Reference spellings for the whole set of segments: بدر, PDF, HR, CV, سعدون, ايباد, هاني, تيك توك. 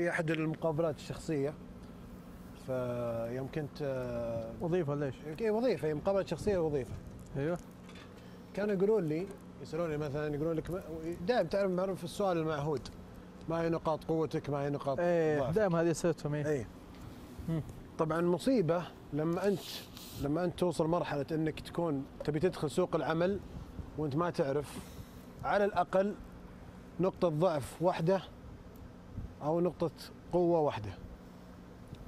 في احد المقابلات الشخصيه، فيوم كنت وظيفه ليش؟ اي وظيفه، مقابلات شخصيه وظيفه. ايوه. كانوا يقولون لي، يسالوني مثلا يقولون لك دائما تعرف معروف السؤال المعهود، ما هي نقاط قوتك؟ ما هي نقاط ضعفك؟ ايه دائما هذه اسئلتهم. ايه. طبعا مصيبه لما انت توصل مرحله انك تكون تبي تدخل سوق العمل وانت ما تعرف على الاقل نقطه ضعف واحده او نقطه قوه واحده.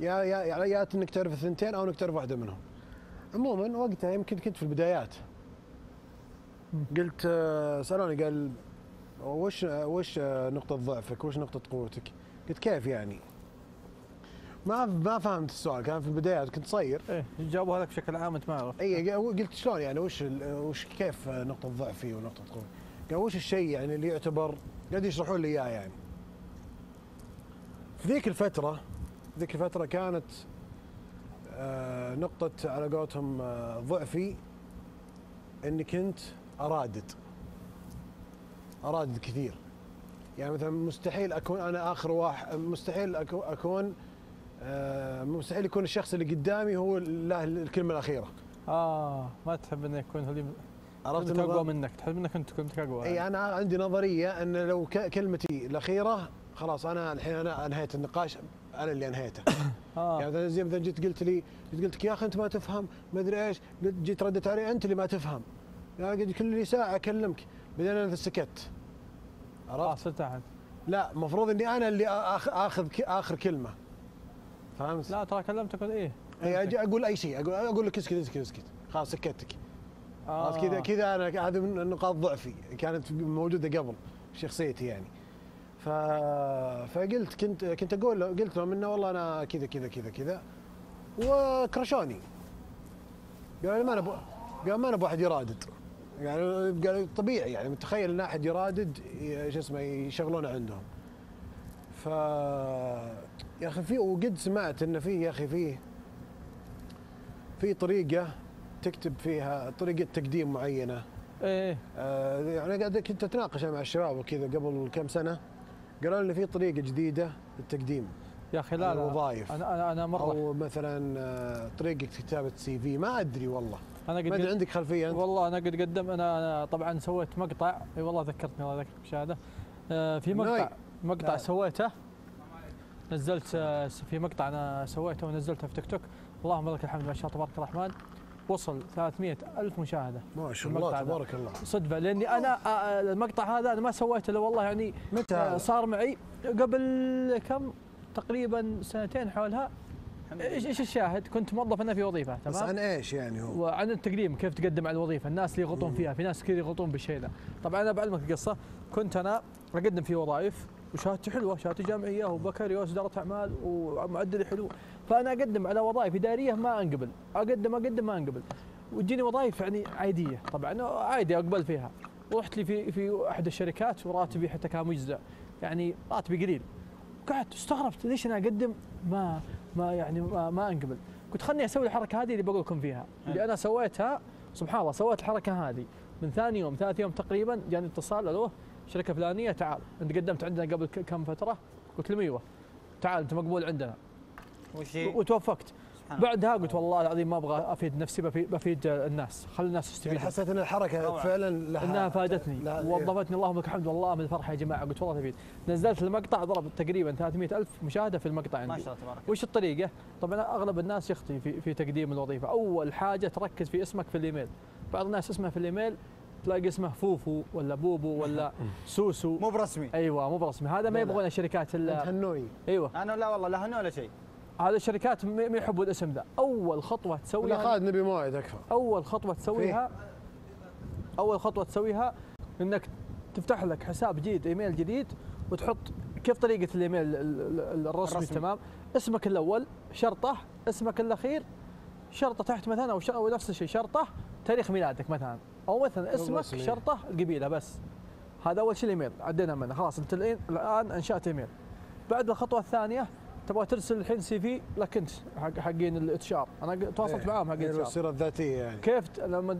يا يا يا انك تعرف الثنتين او انك تعرف واحده منهم. عموما وقتها يمكن كنت في البدايات. قلت سالوني قال وش نقطة ضعفك؟ وش نقطة قوتك؟ قلت كيف يعني؟ ما فهمت السؤال، كان في البداية كنت صغير. ايه جاوبوها لك بشكل عام انت ما عرفت. اي قلت شلون يعني وش كيف نقطة ضعفي ونقطة قوتي؟ قال وش الشيء يعني اللي يعتبر قاعد يشرحون لي اياه يعني. في ذيك الفترة كانت نقطة على قولتهم ضعفي اني كنت أرادد كثير. يعني مثلا مستحيل اكون انا اخر واحد، مستحيل يكون الشخص اللي قدامي هو له الكلمه الاخيره. ما تحب انه يكون هو اللي اقوى منك، تحب انك انت كنت اقوى. اي انا عندي نظريه ان لو كلمتي الاخيره خلاص انا الحين انا انهيت النقاش، انا اللي انهيته. يعني زي مثلا جيت قلت لك يا اخي انت ما تفهم ما ادري ايش، جيت ردت علي انت اللي ما تفهم، يعني كل ساعه اكلمك بعدين انا سكت. عرفت؟ صرت احد. لا المفروض اني انا اللي اخذ اخر كلمه. فهمت؟ لا ترى كلمتك ولا ايه؟ اي اجي اقول اي شيء، اقول لك اسكت خلاص سكتك. خلاص كذا انا هذه من نقاط ضعفي كانت موجوده قبل شخصيتي يعني. فقلت كنت اقول قلت لهم انه والله انا كذا كذا كذا كذا وكرشوني. قالوا ما انا بواحد يرادد. يعني طبيعي يعني متخيل ان احد يرادد شو اسمه يشغلونه عندهم. ف يا اخي في وقد سمعت ان في يا اخي في طريقه تكتب فيها طريقه تقديم معينه. ايه يعني قاعد كنت اتناقش مع الشباب وكذا قبل كم سنه، قالوا لي في طريقه جديده للتقديم يا اخي. لا الوظائف انا مره او مثلا طريقه كتابه سي في، ما ادري والله. انا قد ما ادري عندك خلفيه انت؟ والله انا قد قدم انا طبعا سويت مقطع. اي والله ذكرتني الله يذكرك بشهاده. في مقطع سويته، نزلت في مقطع انا سويته ونزلته في تيك توك، اللهم لك الحمد ما شاء الله تبارك الرحمن، وصل 300,000 مشاهده ما شاء الله تبارك الله. صدفه لاني انا المقطع هذا انا ما سويته الا والله يعني متى صار معي قبل كم تقريبا سنتين حولها. ايش الشاهد؟ كنت موظف انا في وظيفه، تمام؟ بس عن ايش يعني هو؟ وعن التقديم، كيف تقدم على الوظيفه، الناس اللي يغلطون فيها، في ناس كثير يغلطون بالشيء ذا. طبعا انا بعلمك القصه، كنت انا اقدم في وظائف وشهادتي حلوه، شهادتي جامعيه وبكالوريوس اداره اعمال ومعدلي حلو، فانا اقدم على وظائف اداريه ما انقبل، اقدم ما انقبل، وتجيني وظائف يعني عاديه، طبعا عادي اقبل فيها. ورحت لي في احد الشركات وراتبي حتى كان مجزى، يعني راتبي قليل. قعدت استغربت ليش انا اقدم ما انقبل. قلت خلني اسوي الحركه هذه اللي بقول لكم فيها، اللي انا سويتها سبحان الله. سويت الحركه هذه من ثاني يوم، ثالث يوم تقريبا جاني اتصال، الو شركه فلانيه تعال انت قدمت عندنا قبل كم فتره. قلت لهم ايوه تعال انت مقبول عندنا وتوفقت. بعدها قلت والله العظيم ما ابغى افيد نفسي، بفيد الناس، خلي الناس تستفيد. يعني حسيت ان الحركه فعلا انها فادتني ووظفتني، اللهم لك الحمد والله من الفرحه يا جماعه. قلت والله تفيد. نزلت المقطع ضرب تقريبا 300,000 مشاهده في المقطع عندي ما شاء الله تبارك. وش الطريقه؟ طبعا اغلب الناس يخطي في تقديم الوظيفه. اول حاجه تركز في اسمك في الايميل، بعض الناس اسمه في الايميل تلاقي اسمه فوفو ولا بوبو ولا سوسو، مو برسمي. ايوه مو برسمي، هذا ما يبغونه الشركات الا هنوي. ايوه انا لا والله لا هنوي ولا شيء، هذه الشركات ما يحبوا الاسم ذا. اول خطوه تسويها لا خالد نبي موعد اكثر. اول خطوه تسويها انك تفتح لك حساب جديد، ايميل جديد، وتحط كيف طريقه الايميل الرسمي. تمام. اسمك الاول شرطه، اسمك الاخير شرطه تحت مثلا، او نفس الشيء شرطه تاريخ ميلادك مثلا، او مثلا اسمك شرطه القبيله بس. هذا اول شيء الايميل عدينا منه خلاص. انت الان انشات ايميل. بعد الخطوه الثانيه تبغى ترسل الحين سي في لك انت حقين الاتش ار. انا تواصلت معاهم حقين الاتش ار، السيره الذاتيه يعني. كيف لما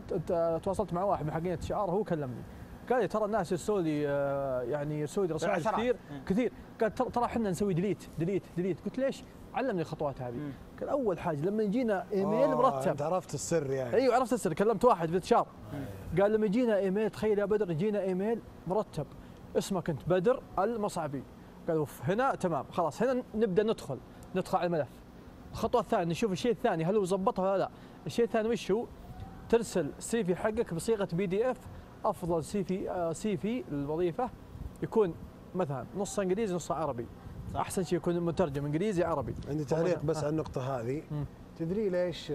تواصلت مع واحد من حقين الاتش ار هو كلمني قال لي ترى الناس يرسلوا لي رسائل كثير قال ترى احنا نسوي ديليت. قلت ليش؟ علمني الخطوات هذه. قال اول حاجه لما يجينا ايميل مرتب. انت عرفت السر يعني. ايوه عرفت السر، كلمت واحد في الشارع قال لما يجينا ايميل، تخيل يا بدر يجينا ايميل مرتب، اسمك انت بدر المصعبي. قال اوف، هنا تمام خلاص، هنا نبدا ندخل على الملف. الخطوه الثانيه نشوف الشيء الثاني هل هو ظبطها ولا لا. الشيء الثاني وش هو؟ ترسل سي في حقك بصيغه PDF، افضل سي في للوظيفه يكون مثلا نص انجليزي نص عربي، احسن شيء يكون مترجم انجليزي عربي. عندي تعليق بس على النقطه هذه. تدري ليش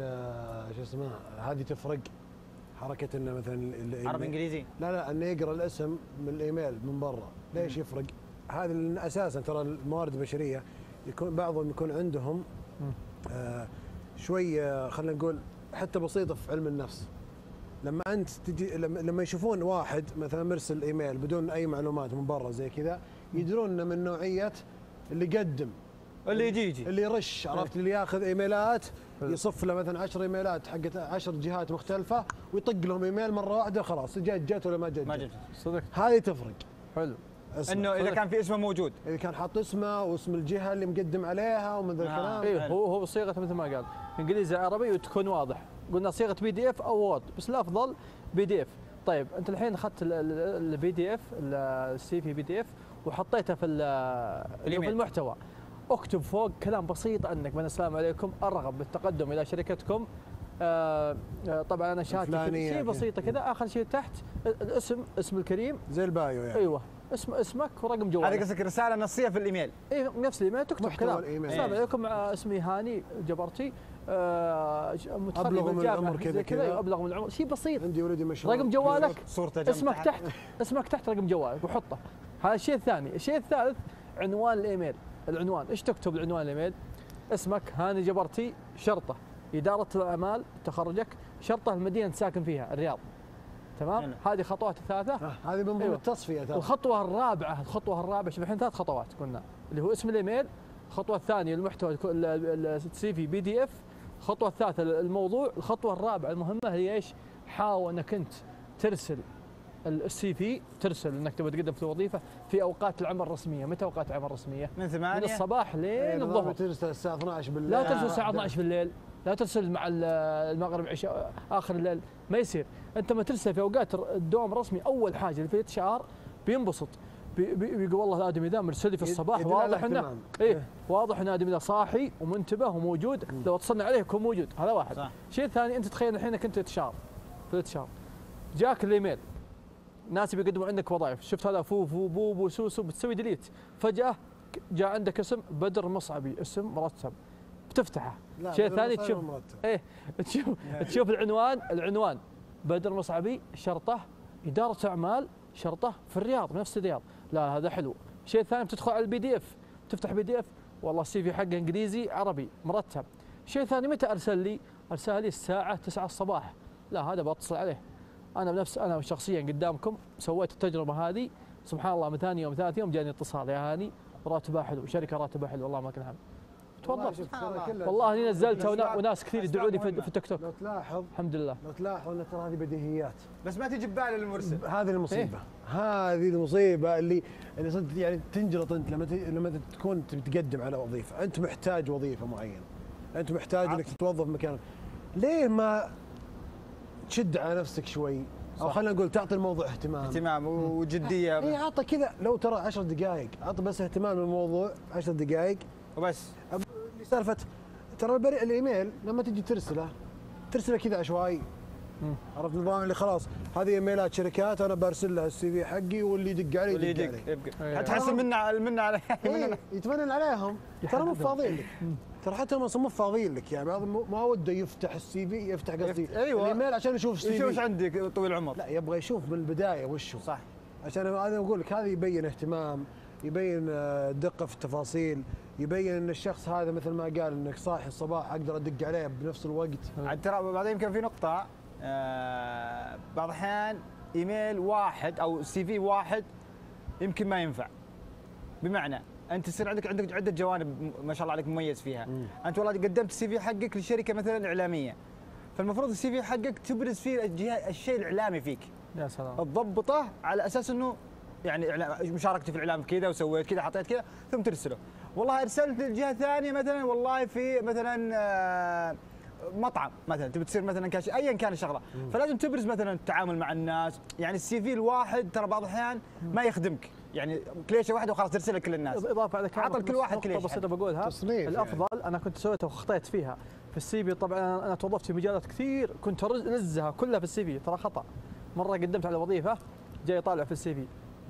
شو اسمه هذه تفرق؟ حركه انه مثلا عربي انجليزي، لا انه يقرا الاسم من الايميل من برا، ليش يفرق؟ هذا اساسا ترى الموارد البشريه يكون بعضهم يكون عندهم شويه خلينا نقول حتى بسيطه في علم النفس. لما انت تجي لما يشوفون واحد مثلا مرسل ايميل بدون اي معلومات من برا زي كذا، يدرون انه من نوعيه اللي يقدم اللي يجي اللي يرش، عرفت؟ اللي ياخذ ايميلات يصف له مثلا 10 ايميلات حقت 10 جهات مختلفه ويطق لهم ايميل مره واحده، خلاص جت ولا ما جت. صدق هذه تفرق. حلو انه اذا كان في اسمه موجود، اذا كان حاط اسمه واسم الجهه اللي مقدم عليها ومن ذا الكلام. ايوه هو صيغه مثل ما قال انجليزي عربي وتكون واضح. قلنا صيغه PDF او وورد، بس الافضل PDF. طيب انت الحين اخذت الPDF السي في PDF وحطيته في المحتوى، اكتب فوق كلام بسيط عنك، من السلام عليكم، ارغب بالتقدم الى شركتكم، طبعا انا شهادتي شيء بسيطه كذا. اخر شيء تحت اسم الكريم زي البايو يعني. ايوه اسمك ورقم جوالك. هذه قصدك رساله نصيه في الايميل؟ اي نفس الايميل تكتب كلام. السلام عليكم، اسمي هاني جبرتي، متخرج من الجامعه كذا كذا، ابلغ من العمر، شيء بسيط. عندي ولدي مشروع، رقم جوالك، اسمك تحت رقم جوالك وحطه. هذا الشيء الثاني. الشيء الثالث عنوان الايميل. العنوان ايش تكتب؟ العنوان الايميل اسمك هاني جبرتي، شرطه اداره الاعمال تخرجك، شرطه المدينه ساكن فيها الرياض. تمام، هذه خطوات الثالثه. هذه من ضمن التصفيه. الخطوه الرابعه، شوف الحين ثلاث خطوات قلنا، اللي هو اسم الايميل، الخطوه الثانيه المحتوى السي في PDF، الخطوه الثالثه الموضوع، الخطوه الرابعه المهمه هي ايش؟ حاول انك انت ترسل السي في، ترسل انك تبغى تقدم في الوظيفه في اوقات العمل الرسميه. متى اوقات العمل الرسميه؟ من 8 من الصباح لين الظهر. ترسل الساعه 12 بالليل، لا ترسل الساعه 12 بالليل، لا ترسل مع المغرب عشاء اخر الليل، ما يصير. انت ما ترسل في اوقات الدوام الرسمي، اول حاجه اللي في الاتش HR بينبسط، بيقول والله الادمي ذا مرسل لي في الصباح، واضح انه واضح ان الادمي ذا صاحي ومنتبه وموجود، لو اتصلنا عليه يكون موجود. هذا واحد. شيء ثاني، انت تخيل الحين كنت في الاتش HR جاك الايميل ناس بيقدموا عندك وظائف، شفت هذا فوفو بوبو سوسو، بتسوي ديليت. فجاه جاء عندك اسم بدر المصعبي، اسم مرتب، بتفتحه. شيء ثاني تشوف تشوف العنوان بدر المصعبي، شرطه اداره اعمال، شرطه في الرياض، نفس الرياض، لا هذا حلو. شيء ثاني بتدخل على الPDF، تفتح PDF، والله السي في حقه انجليزي عربي مرتب. شيء ثاني متى ارسل لي؟ ارسل لي الساعه 9 الصباح، لا هذا بتصل عليه انا بنفس، انا شخصيا قدامكم سويت التجربه هذه، سبحان الله من ثاني يوم ثالث يوم جاني اتصال، يا هاني راتبها حلو، شركه راتبها حلو، والله ما كان هم. تفضل. والله اني نزلتها وناس كثير يدعوا لي في التيك توك. لو تلاحظ الحمد لله، لو تلاحظ ان ترى هذه بديهيات بس ما تجي ببال المرسل. هذه المصيبه، هذه المصيبه اللي صدق يعني تنجلط انت لما تكون تقدم على وظيفه، انت محتاج وظيفه معينه، انت محتاج انك تتوظف مكانك، ليه ما تشد على نفسك شوي؟ او خلينا نقول تعطي الموضوع اهتمام وجديه. اي اعطى كذا، لو ترى 10 دقائق، اعطى بس اهتمام للموضوع 10 دقائق وبس. سالفه ترى الايميل لما تجي ترسله كذا عشوائي، عرفت النظام اللي خلاص هذه ايميلات شركات، انا برسل لها السي في حقي واللي يدق علي يدق علي. حتحس منا عليه يتمنن عليهم، ترى مو فاضيين لك، ترى حتى مو فاضيين لك يعني. بعضهم ما وده يفتح السي في، يفتح قصدي الايميل عشان يشوف السي في، يشوف ايش عندك طويل العمر، لا يبغى يشوف من البدايه وش هو. صح، عشان انا اقول لك هذا يبين اهتمام، يبين دقه في التفاصيل، يبين ان الشخص هذا مثل ما قال انك صاحي الصباح اقدر ادق عليه بنفس الوقت. عاد ترى بعدين يمكن في نقطه، بعض الاحيان ايميل واحد او CV واحد يمكن ما ينفع، بمعنى انت يصير عندك عده جوانب ما شاء الله عليك مميز فيها. انت والله قدمت CV حقك لشركه مثلا اعلاميه، فالمفروض CV حقك تبرز فيه الشيء الاعلامي فيك. يا سلام، تضبطه على اساس انه يعني مشاركتي في الاعلام كذا وسويت كذا حطيت كذا ثم ترسله. والله ارسلت للجهه الثانيه مثلا والله في مثلا مطعم مثلا تبي تصير مثلا كاشير ايا كان الشغله، فلازم تبرز مثلا التعامل مع الناس، يعني السي في الواحد ترى بعض الاحيان ما يخدمك، يعني كليشه واحده وخلاص ترسلها كل الناس. اضافه على عطى كل واحد كليشه بسيطه بقولها الافضل يعني. انا كنت سويتها وخطيت فيها في السي في، طبعا انا توظفت في مجالات كثير كنت انزها كلها في السي في، ترى خطا. مره قدمت على وظيفه جاي طالع في السي في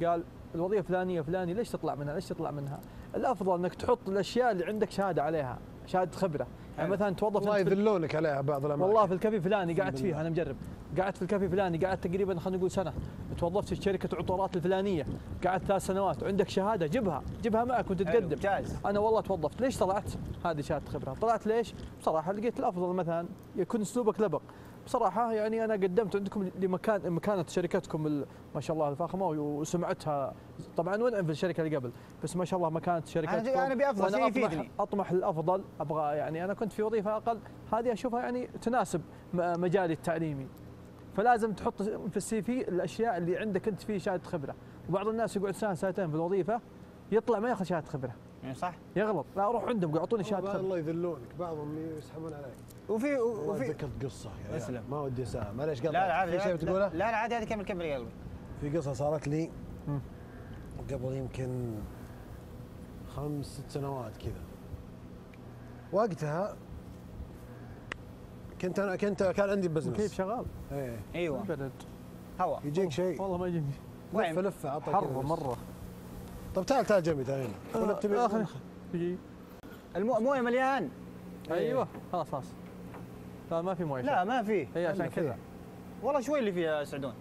قال الوظيفه فلانيه فلاني ليش تطلع منها ليش تطلع منها؟ الافضل انك تحط الاشياء اللي عندك شهاده عليها، شهاده خبره، يعني مثلا توظف الله يذلونك عليها بعض الاماكن. والله في الكافي فلاني قعدت فيه، انا مجرب قعدت في الكافي فلاني قعدت تقريبا خلينا نقول سنه، توظفت في شركه عطورات الفلانيه قعدت 3 سنوات، عندك شهاده جبها معك وانت تقدم. انا والله توظفت ليش طلعت؟ هذه شهاده خبره. طلعت ليش؟ بصراحه لقيت الافضل مثلا يكون اسلوبك لبق. بصراحه يعني انا قدمت عندكم لمكان مكانه شركتكم ما شاء الله الفاخمه وسمعتها طبعا ونعم في الشركه اللي قبل، بس ما شاء الله مكانه شركتكم انا ابي افضل شيء يفيدني، اطمح للافضل، ابغى يعني انا كنت في وظيفه اقل، هذه اشوفها يعني تناسب مجالي التعليمي. فلازم تحط في السي في الاشياء اللي عندك انت فيه شهاده خبره، وبعض الناس يقعد سنه سنتين في الوظيفه يطلع ما ياخذ شهاده خبره. يعني صح؟ يغلط، لا اروح عندهم يعطوني شهاده خبره. الله يذلونك، بعضهم يسحبون عليك. وفي ذكرت قصه يا اسلم ما ودي اسامح، معليش قطعت. لا عادي، في شيء بتقوله؟ لا عادي عادي، كمل كمل يا قلبي. في قصه صارت لي قبل يمكن 5 6 سنوات كذا. وقتها كان عندي بزنس كيف شغال؟ ايه ايوه برد هواء يجيك شيء والله ما يجيك لفه عطى حر مره. طب تعال جنبي تعال ولا تبي المويه مليان. ايوه خلاص لا ما في مويه. لا ما في هي عشان كذا والله شوي اللي فيها سعدون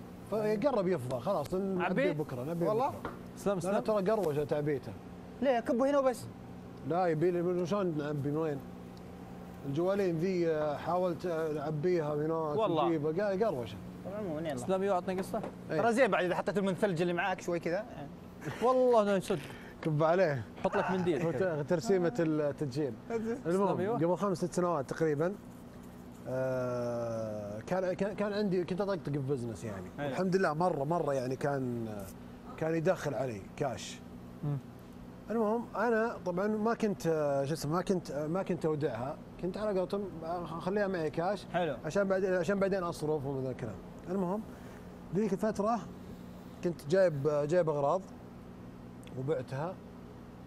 قرب يفضى خلاص نبي بكره نبي والله سلام ترى قروشه تعبيته ليه كبه هنا وبس لا يبي لي شلون نعبي من وين؟ الجوالين ذي حاولت اعبيها هناك والله وجيبها قروشه. عموما يلا اسلام يعطني قصه ترى زين بعد اذا حطيت من الثلج اللي معاك شوي كذا والله انا صدق كب عليه حط لك منديل ترسيمه التسجيل. المهم قبل 5 6 سنوات تقريبا كان عندي كنت اطقطق في بزنس يعني الحمد لله مره يعني كان يدخل علي كاش. المهم انا طبعا ما كنت شو اسمه ما كنت اودعها، كنت على قولتهم اخليها معي كاش حلو عشان بعدين اصرف وذا الكلام. المهم ذيك الفتره كنت جايب اغراض وبعتها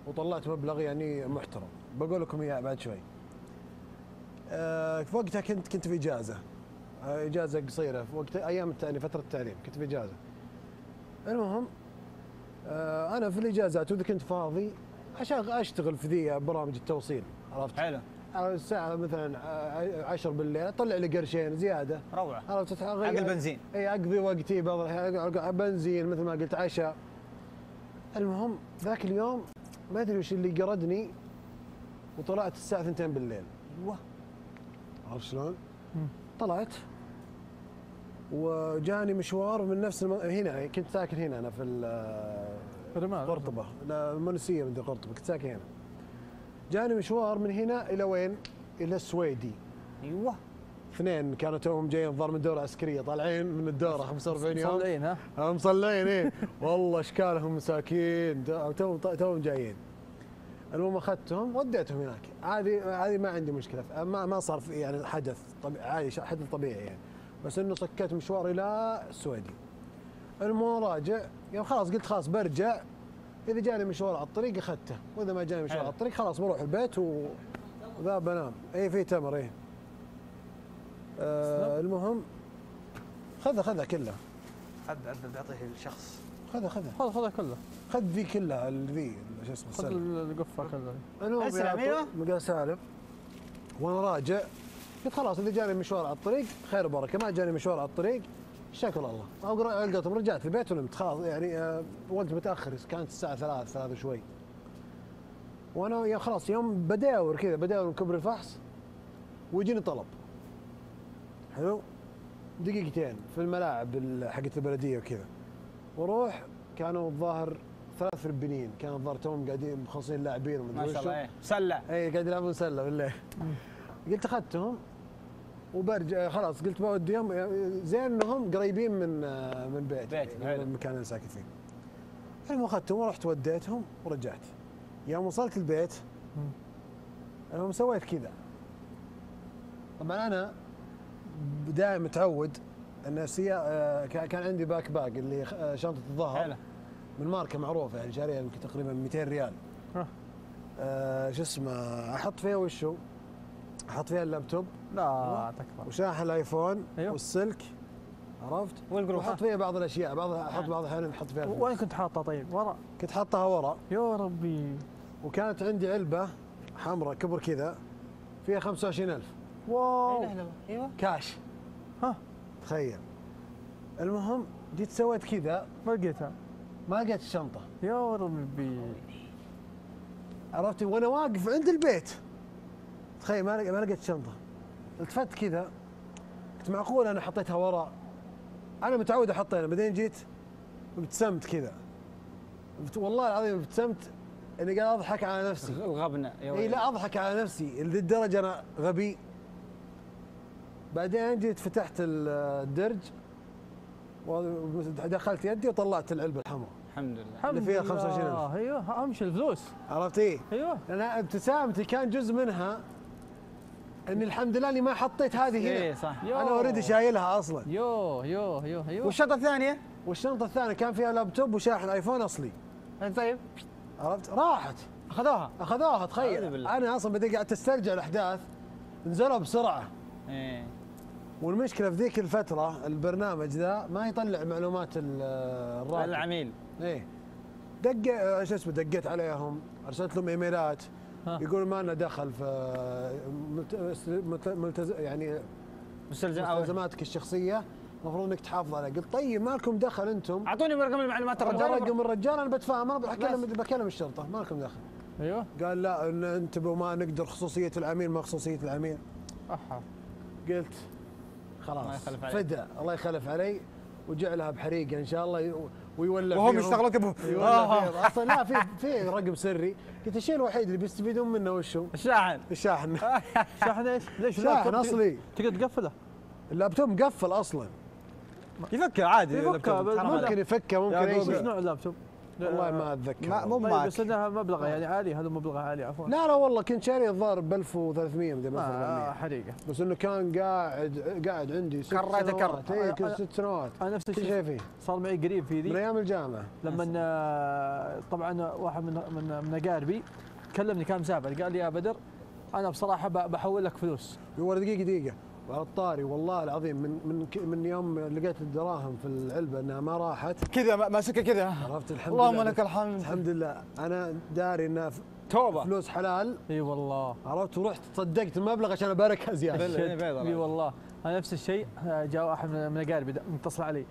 وطلعت مبلغ يعني محترم بقول لكم اياه بعد شوي. في وقتها كنت في اجازه قصيره في وقت ايام فتره التعليم كنت في اجازه. المهم انا في الاجازات واذا كنت فاضي عشان اشتغل في ذي برامج التوصيل عرفت؟ حلو على الساعه مثلا 10 بالليل اطلع لي قرشين زياده روعه عرفت؟ حق البنزين اي اقضي وقتي بنزين مثل ما قلت عشاء. المهم ذاك اليوم ما ادري وش اللي قردني وطلعت الساعه 2 بالليل. ايوه عرفت شلون؟ طلعت وجاني مشوار من نفس هنا كنت ساكن هنا انا في قرطبه المنسيه من قرطبه كنت ساكن هنا. جاني مشوار من هنا الى وين؟ الى السويدي. ايوه اثنين كانوا توهم جايين ظهر من دوره عسكريه طالعين من الدوره 45 يوم مصلعين ها؟ مصلعين ايه والله اشكالهم مساكين توهم جايين. المهم اخذتهم وديتهم هناك عادي ما عندي مشكله ما صار في يعني حدث عادي حدث طبيعي يعني بس انه سكت مشوار الى السويدي. المهم راجع يوم خلاص قلت برجع اذا جاني مشوار على الطريق اخذته واذا ما جاني مشوار على الطريق خلاص بروح البيت وذا بنام اي في تمر اي. المهم خذها كلها عدل تعطيه الشخص خذها كلها خذ ذي كلها ذي شو اسمه خذ القفه كلها. اسلم ايوه مقاس عالم وانا راجع قلت خلاص اذا جاني مشوار على الطريق خير وبركه ما جاني مشوار على الطريق شكر الله. او رجعت البيت ونمت خلاص يعني وقت متاخر كانت الساعه 3 وشوي وانا خلاص يوم بداور من كبر الفحص ويجيني طلب حلو دقيقتين في الملاعب حقت البلديه وكذا واروح كانوا الظاهر 3 ربنين كانوا الظاهر توهم قاعدين مخلصين لاعبين وما ادري وش ما شاء الله ايه سله اي قاعد يلعبون سله بالله. قلت اخذتهم وبرجع خلاص قلت بوديهم زين انهم قريبين من بيتي من المكان اللي ساكن فيه. المهم اخذتهم ورحت وديتهم ورجعت. يوم وصلت البيت المهم سويت كذا. طبعا انا دائما متعود ان كان عندي باك باك اللي شنطه الظهر من ماركه معروفه يعني شاريها يمكن تقريبا 200 ريال. شو اسمه احط فيها وشو؟ احط فيها اللابتوب لا تكفى وشاحن الايفون أيوه؟ والسلك عرفت؟ واحط فيها بعض الاشياء، بعض الاحيان احط فيها. وين كنت حاطها طيب؟ ورا؟ كنت حاطها ورا يا ربي. وكانت عندي علبه حمراء كبر كذا فيها 25000 واو ايوه كاش تخيل. المهم جيت سويت كذا ما لقيتها، ما لقيت الشنطه يا ربي عرفتي، وانا واقف عند البيت تخيل ما لقيت الشنطه. التفت كذا قلت معقول انا حطيتها ورا، انا متعود احطها. بعدين جيت ابتسمت كذا والله العظيم ابتسمت اني قاعد اضحك على نفسي. الغبنه اي لا اضحك على نفسي للدرجه انا غبي. بعدين جيت فتحت الدرج ودخلت يدي وطلعت العلبه الحمراء الحمد لله اللي فيها 25000. ايوه اهم شيء الفلوس عرفت ايه؟ ايوه انا ابتسامتي كان جزء منها اني الحمد لله اني ما حطيت هذه هنا. اي صح انا اوريدي شايلها اصلا. يوه يوه يوه يوه. والشنطه الثانيه؟ والشنطه الثانيه كان فيها لابتوب وشاحن ايفون اصلي. طيب عرفت؟ راحت اخذوها تخيل. انا اصلا بدي قاعد استرجع الاحداث نزلوا بسرعه. ايه والمشكله في ذيك الفتره البرنامج ذا ما يطلع معلومات الراتب العميل. ايه دق شو اسمه دقيت عليهم ارسلت لهم ايميلات يقولون ما لنا دخل في يعني مستلزماتك الشخصيه المفروض انك تحافظ عليها. قلت طيب ما لكم دخل انتم، اعطوني رقم المعلومات الرجال رقم الرجال انا بتفاهم انا بكلم الشرطه ما لكم دخل. ايوه قال لا انتبهوا ما نقدر خصوصيه العميل ما خصوصيه العميل. قلت خلاص فدا الله يخلف علي وجعلها بحريقه ان شاء الله ويولع وهم يشتغلون كبهم اصلا لا في رقم سري. قلت الشيء الوحيد اللي بيستفيدون منه وشو؟ الشاحن. الشاحن الشاحن ايش؟ ليش؟ شاحن اصلي تقدر تقفله؟ اللابتوب مقفل اصلا يفكه عادي. يفكه ممكن يفكه ممكن ايش نوع اللابتوب؟ والله ما اتذكر مو معك بس انها مبلغه يعني عالي هذا مبلغ عالي عفوا. لا والله كنت شاري الظاهر ب 1300 مدري 1400 حريقه بس انه كان قاعد عندي كريته 6 سنوات. انا نفس الشيء صار معي قريب في ذي من ايام الجامعه لما طبعا واحد من اقاربي كلمني كان مسافر قال لي يا بدر انا بصراحه بحول لك فلوس. هو دقيقه وعلى الطاري والله العظيم من يوم لقيت الدراهم في العلبه انها ما راحت كذا ماسكها كذا عرفت. الحمد لله اللهم لك الحمد الحمد لله انا داري انها توبه فلوس حلال. اي والله عرفت ورحت صدقت المبلغ عشان اباركها زياده. اي والله انا نفس الشيء جاء واحد من اقاربي متصل علي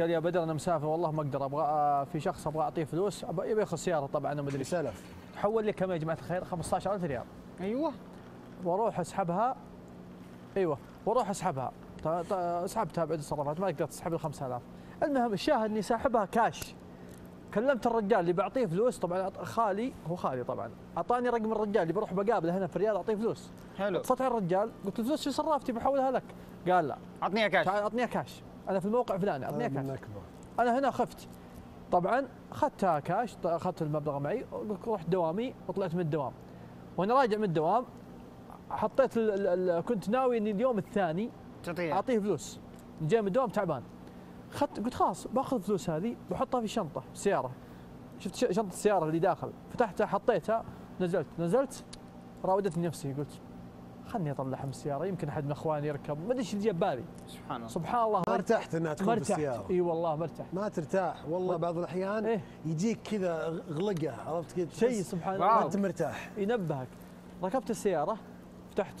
قال يا بدر انا مسافر والله ما اقدر ابغى في شخص ابغى اعطيه فلوس يبي ياخذ سياره طبعا ما ادري سلف حول لي كم يا جماعه الخير 15000 ريال. ايوه واروح اسحبها. ايوه واروح اسحبها سحبتها بعد الصرافات ما قدرت اسحب ال 5000. المهم الشاهد اني ساحبها كاش. كلمت الرجال اللي بعطيه فلوس طبعا خالي هو خالي طبعا اعطاني رقم الرجال اللي بروح بقابله هنا في الرياض اعطيه فلوس. حلو اتصلت على الرجال قلت له فلوس في صرافتي بحولها لك قال لا اعطنيها كاش اعطنيها كاش انا في الموقع فلاني اعطنيها كاش. انا هنا خفت طبعا اخذتها كاش اخذت المبلغ معي رحت دوامي وطلعت من الدوام. وانا راجع من الدوام حطيت كنت ناوي اني اليوم الثاني اعطيه فلوس. جاي من الدوام تعبان قلت خلاص باخذ الفلوس هذه بحطها في الشنطه السياره. شفت شنطه السياره اللي داخل فتحتها حطيتها نزلت راودتني نفسي قلت خلني اطلعها من السياره يمكن احد من اخواني يركب ما ادري ايش جاب بالي. سبحان الله سبحان الله ما ارتحت انها تكون بالسياره. اي والله ما ارتحت ما ترتاح والله بعض الاحيان إيه؟ يجيك كذا غلقه عرفت كذا شيء سبحان الله ما انت مرتاح ينبهك. ركبت السياره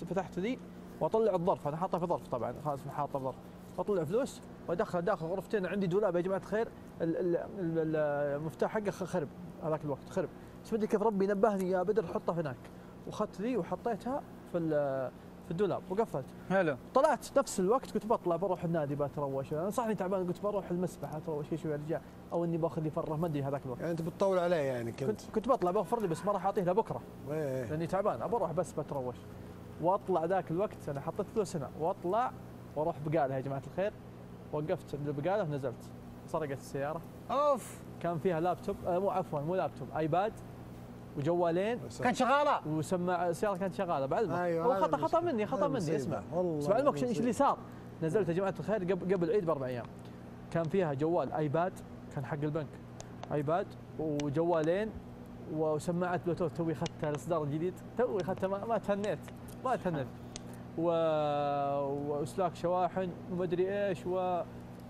فتحت ذي واطلع الظرف انا حاطه في ظرف طبعا خلاص حاطه في ظرف اطلع فلوس وادخل داخل غرفتي. انا عندي دولاب يا جماعه الخير المفتاح حقه خرب هذاك الوقت خرب بس بدي كيف ربي نبهني يا بدر حطه هناك واخذت ذي وحطيتها في الدولاب وقفلت. حلو طلعت نفس الوقت قلت بطلع بروح النادي بتروش انا صحني تعبان قلت بروح المسبح اتروش شوي ارجع او اني باخذ لي فره ما ادري هذاك الوقت. يعني انت بتطول عليه يعني كنت بطلع باخذ لي بس ما راح اعطيه لبكره لاني تعبان ابى اروح بس بتروش. واطلع ذاك الوقت انا حطيت فلوس هنا واطلع واروح بقاله يا جماعه الخير وقفت بالبقاله ونزلت انسرقت السياره. اوف. كان فيها لابتوب، مو عفوا مو لابتوب، ايباد وجوالين. كانت شغاله. وسماعه، السياره كانت شغاله. بعلمك. ايوه هو خطا مني اسمع. بس بعلمك ايش اللي صار. نزلت يا جماعه الخير قبل العيد ب4 ايام. كان فيها جوال ايباد، كان حق البنك. ايباد وجوالين وسماعه بلوتوث، توي اخذتها الاصدار الجديد، توي اخذتها ما تهنيت. واسلاك شواحن ومدري ايش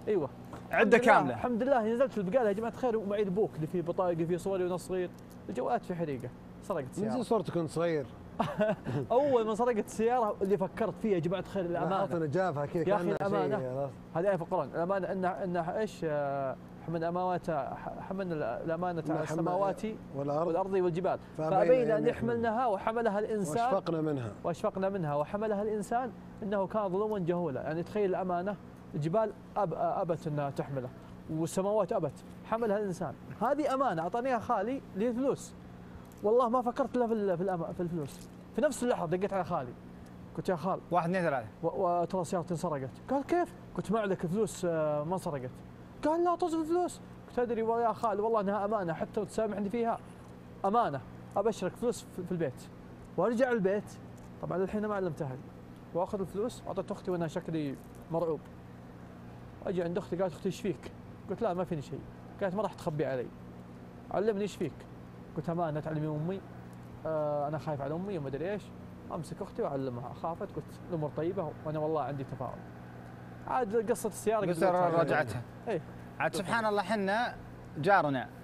ايوه عده كامله. الحمد لله نزلت البقاله يا جماعه الخير ومعي البوك اللي فيه بطايق وفيه صوري وانا صغير، الجوالات في حريقه، سرقت سياره. نزل صورتك وانت صغير. اول ما سرقت السياره اللي فكرت فيه يا جماعه الخير الامانه، اعطنا جافها كذا يا اخي الامانه. هذه ايه في القران، الامانه انها ايش؟ حملنا الأمانة على السماوات والأرض والجبال فأبين أن يحملناها وحملها الإنسان وأشفقنا منها وحملها الإنسان إنه كان ظلوما جهولا. يعني تخيل الأمانة، الجبال أبت أنها تحمله والسماوات أبت، حملها الإنسان. هذه أمانة أعطانيها خالي للفلوس، والله ما فكرت له في الفلوس. في نفس اللحظة دقيت على خالي، قلت يا خال 1 2 3 وترى سيارتي انسرقت. قال كيف؟ قلت ما عليك فلوس ما انسرقت. قال لا تصرف فلوس. تدري يا خالد والله انها امانه، حتى وتسامحني فيها امانه، ابشرك فلوس في البيت. وارجع البيت، طبعا للحين ما علمت اهلي، واخذ الفلوس اعطيت اختي وانا شكلي مرعوب. اجي عند اختي قالت اختي ايش فيك؟ قلت لا ما فيني شيء. قالت ما راح تخبي علي، علمني ايش فيك؟ قلت امانه تعلمي امي، انا خايف على امي وما ادري ايش. امسك اختي واعلمها، خافت قلت الامور طيبه وانا والله عندي تفاؤل. عاد قصه السياره رجعتها. اي عاد سبحان الله، حنا جارنا